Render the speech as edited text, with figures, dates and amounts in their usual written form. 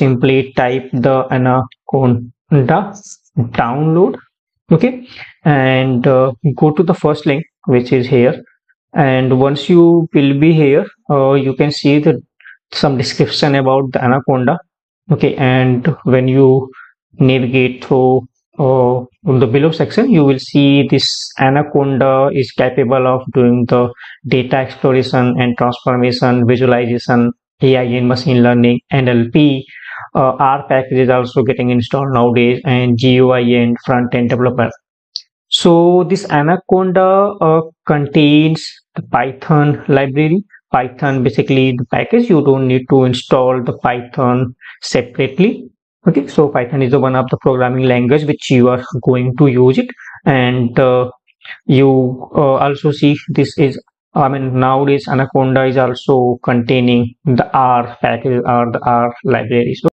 simply type the Anaconda download, okay, and go to the first link which is here. And once you will be here, you can see the some description about the Anaconda, okay. And when you navigate through the below section, you will see this Anaconda is capable of doing the data exploration and transformation, visualization, AI and machine learning, NLP. R package is also getting installed nowadays, and GUI and front-end developer. So this Anaconda contains the Python library. Python basically the package, you don't need to install the Python separately, okay. So Python is one of the programming language which you are going to use it. And you also see this is, I mean, nowadays Anaconda is also containing the R package or the R libraries.